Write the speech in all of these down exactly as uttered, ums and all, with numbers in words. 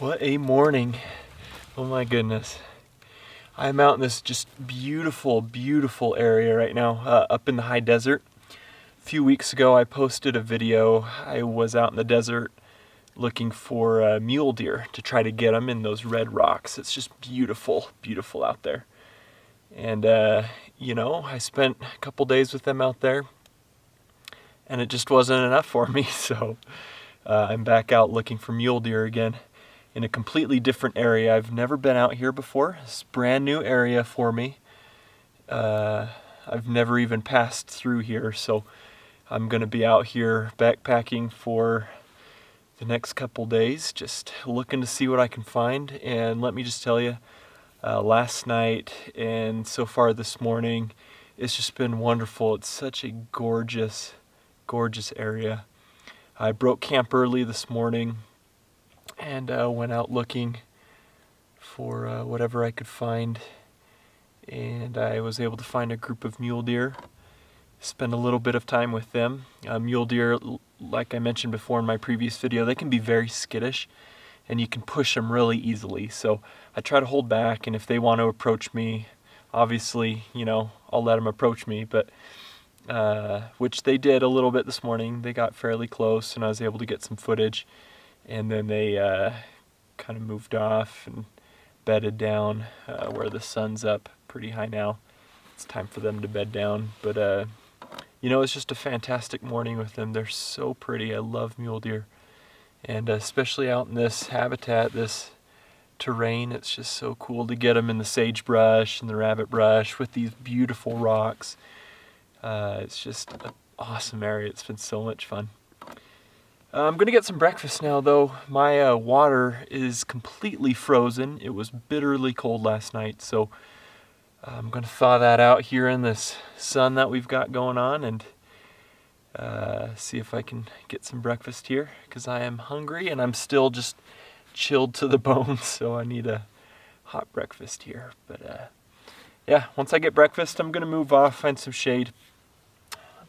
What a morning. Oh my goodness. I'm out in this just beautiful, beautiful area right now, uh, up in the high desert. A few weeks ago I posted a video. I was out in the desert looking for uh, mule deer to try to get them in those red rocks. It's just beautiful, beautiful out there. And uh, you know, I spent a couple days with them out there and it just wasn't enough for me. So uh, I'm back out looking for mule deer again. In a completely different area. I've never been out here before. It's a brand new area for me. Uh, I've never even passed through here, so I'm gonna be out here backpacking for the next couple days, just looking to see what I can find. And let me just tell you, uh, last night and so far this morning, it's just been wonderful. It's such a gorgeous, gorgeous area. I broke camp early this morning and uh, went out looking for uh, whatever I could find, and I was able to find a group of mule deer, spend a little bit of time with them. Uh, mule deer, like I mentioned before in my previous video, they can be very skittish and you can push them really easily, so I try to hold back, and if they want to approach me, obviously, you know, I'll let them approach me, but uh, which they did a little bit this morning. They got fairly close and I was able to get some footage. And then they uh, kind of moved off and bedded down uh, where the sun's up pretty high now. It's time for them to bed down. But, uh, you know, it's just a fantastic morning with them. They're so pretty. I love mule deer. And uh, especially out in this habitat, this terrain, it's just so cool to get them in the sagebrush and the rabbit brush with these beautiful rocks. Uh, it's just an awesome area. It's been so much fun. I'm gonna get some breakfast now though. My uh, water is completely frozen. It was bitterly cold last night, so I'm gonna thaw that out here in this sun that we've got going on, and uh, see if I can get some breakfast here, because I am hungry and I'm still just chilled to the bone, so I need a hot breakfast here. But uh, yeah, once I get breakfast, I'm gonna move off, find some shade,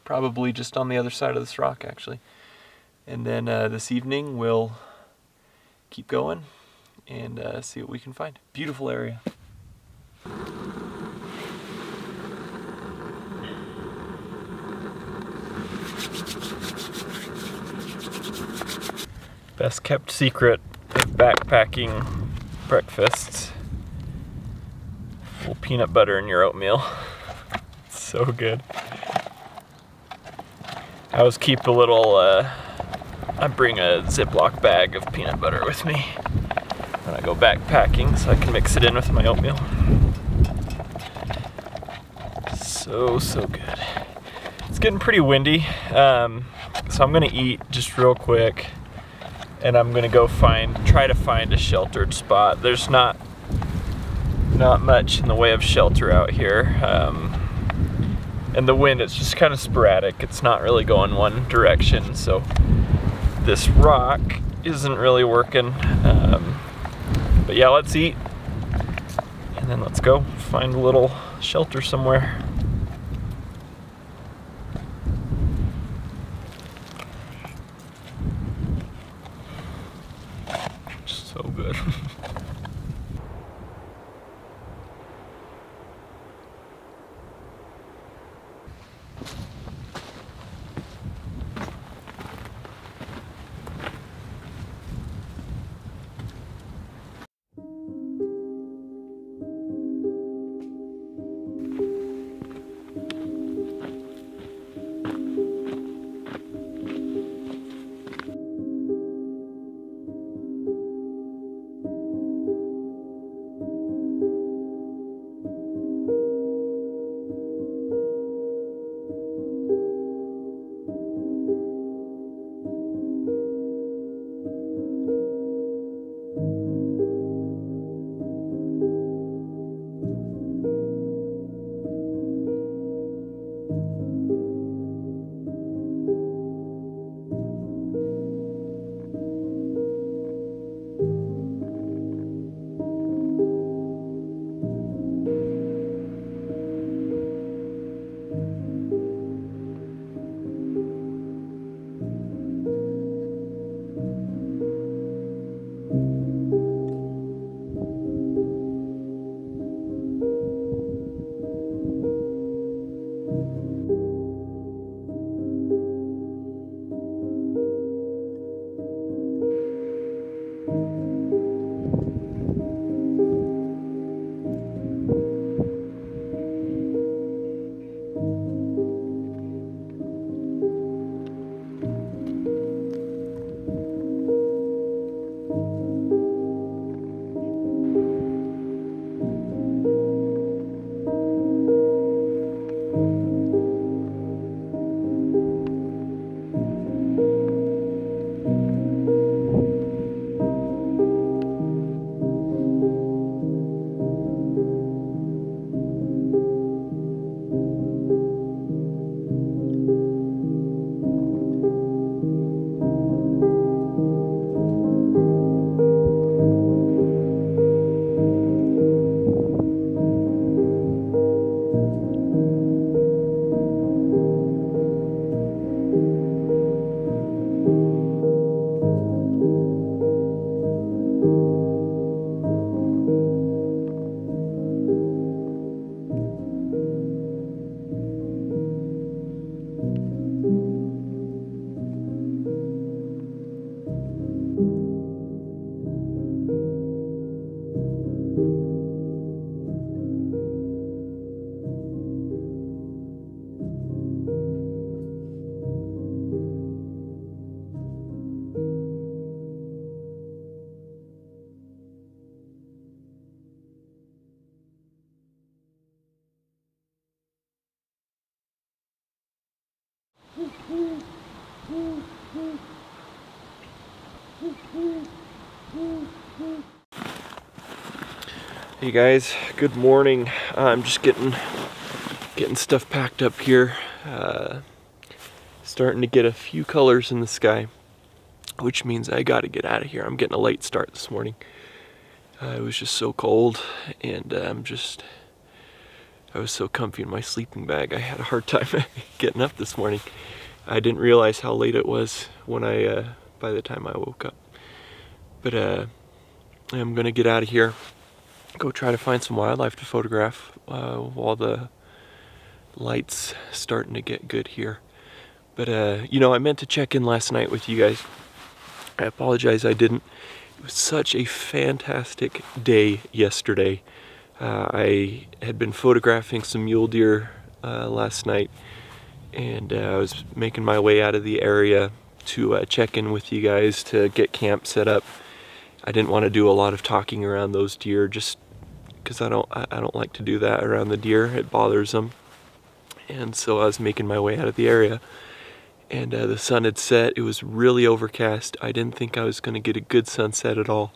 probably just on the other side of this rock actually. And then uh, this evening we'll keep going and uh, see what we can find. Beautiful area. Best kept secret of backpacking breakfasts. A little peanut butter in your oatmeal. It's so good. I always keep a little uh, I bring a Ziploc bag of peanut butter with me when I go backpacking so I can mix it in with my oatmeal. So, so good. It's getting pretty windy, um, so I'm gonna eat just real quick and I'm gonna go find, try to find a sheltered spot. There's not, not much in the way of shelter out here. Um, and the wind, it's just kind of sporadic. It's not really going one direction, so. This rock isn't really working, um, but yeah, let's eat and then let's go find a little shelter somewhere. So good. Hey guys, good morning. Uh, I'm just getting getting stuff packed up here. Uh, starting to get a few colors in the sky, which means I gotta get out of here. I'm getting a late start this morning. Uh, it was just so cold, and uh, I'm just, I was so comfy in my sleeping bag. I had a hard time getting up this morning. I didn't realize how late it was when I, uh, by the time I woke up. But uh, I'm gonna get out of here. Go try to find some wildlife to photograph uh, while the light's starting to get good here. But uh, you know, I meant to check in last night with you guys. I apologize I didn't. It was such a fantastic day yesterday. Uh, I had been photographing some mule deer uh, last night, and uh, I was making my way out of the area to uh, check in with you guys to get camp set up. I didn't want to do a lot of talking around those deer, just because I don't I don't like to do that around the deer. It bothers them. And so I was making my way out of the area, and uh, the sun had set. It was really overcast. I didn't think I was going to get a good sunset at all,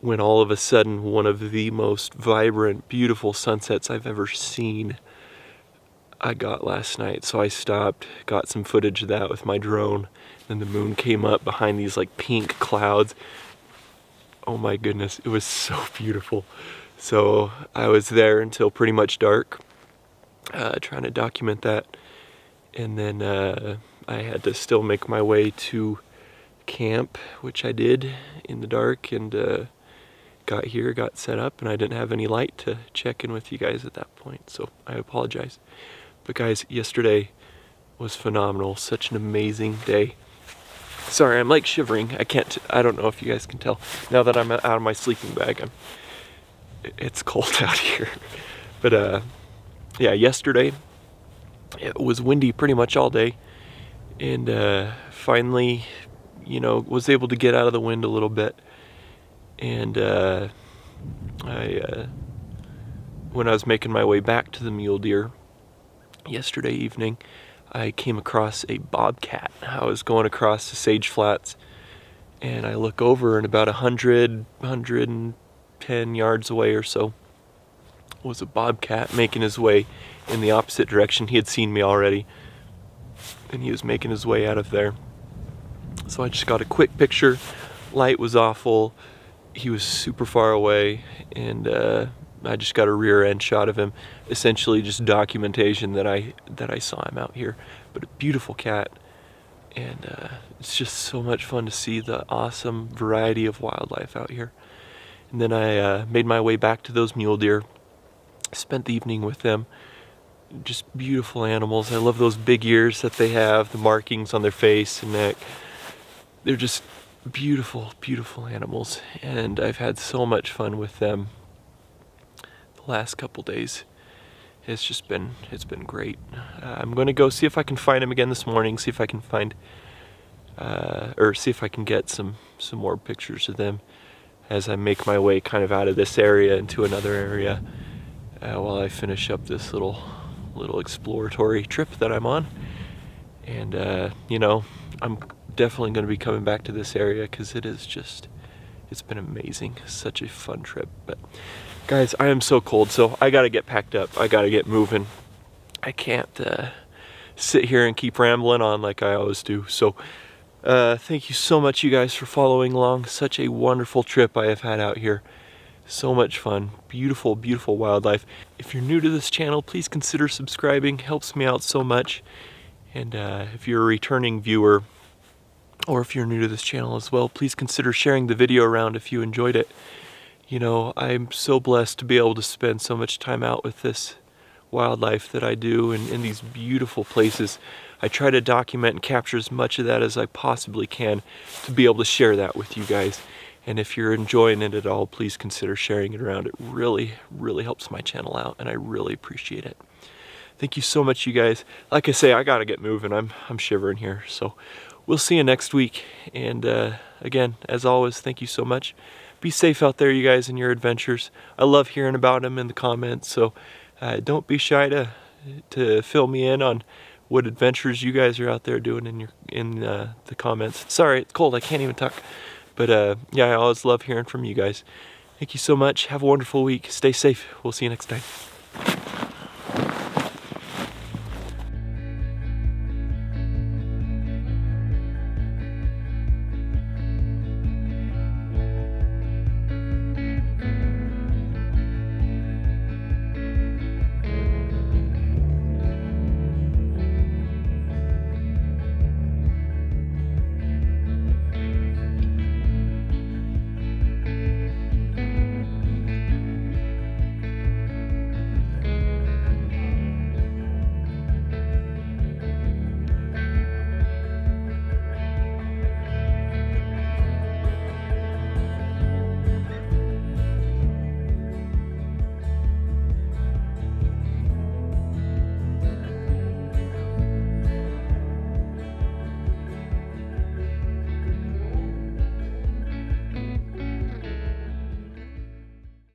when all of a sudden one of the most vibrant, beautiful sunsets I've ever seen I got last night. So I stopped, got some footage of that with my drone, and the moon came up behind these like pink clouds. Oh my goodness, it was so beautiful. So I was there until pretty much dark, uh, trying to document that. And then uh, I had to still make my way to camp, which I did in the dark, and uh, got here, got set up, and I didn't have any light to check in with you guys at that point, so I apologize. But guys, yesterday was phenomenal. Such an amazing day. Sorry, I'm like shivering. I can't, I don't know if you guys can tell. Now that I'm out of my sleeping bag, I'm, it's cold out here. But uh, yeah, yesterday it was windy pretty much all day. And uh, finally, you know, was able to get out of the wind a little bit. And uh, I, uh, when I was making my way back to the mule deer yesterday evening, I came across a bobcat. I was going across the sage flats, and I look over, and about a hundred, a hundred ten yards away or so was a bobcat making his way in the opposite direction. He had seen me already, and he was making his way out of there. So I just got a quick picture. Light was awful. He was super far away, and uh, I just got a rear end shot of him, essentially just documentation that I that I saw him out here. But a beautiful cat, and uh, it's just so much fun to see the awesome variety of wildlife out here. And then I uh, made my way back to those mule deer, spent the evening with them. Just beautiful animals. I love those big ears that they have, the markings on their face and neck. They're just beautiful, beautiful animals, and I've had so much fun with them last couple days. It's just been it's been great. Uh, I'm gonna go see if I can find him again this morning, see if I can find uh, or see if I can get some some more pictures of them as I make my way kind of out of this area into another area uh, while I finish up this little little exploratory trip that I'm on. And uh, you know, I'm definitely gonna be coming back to this area because it is just it's been amazing. Such a fun trip. But guys, I am so cold, so I gotta get packed up. I gotta get moving. I can't uh, sit here and keep rambling on like I always do. So uh, thank you so much, you guys, for following along. Such a wonderful trip I have had out here. So much fun. Beautiful, beautiful wildlife. If you're new to this channel, please consider subscribing. Helps me out so much. And uh, if you're a returning viewer, or if you're new to this channel as well, please consider sharing the video around if you enjoyed it. You know, I'm so blessed to be able to spend so much time out with this wildlife that I do, and in these beautiful places. I try to document and capture as much of that as I possibly can to be able to share that with you guys. And if you're enjoying it at all, please consider sharing it around. It really, really helps my channel out, and I really appreciate it. Thank you so much, you guys. Like I say, I gotta get moving. I'm, I'm shivering here, so we'll see you next week. And uh, again, as always, thank you so much. Be safe out there, you guys, in your adventures. I love hearing about them in the comments, so uh, don't be shy to to fill me in on what adventures you guys are out there doing in your in uh, the comments. Sorry, it's cold, I can't even talk. But uh, yeah, I always love hearing from you guys. Thank you so much. Have a wonderful week. Stay safe. We'll see you next time.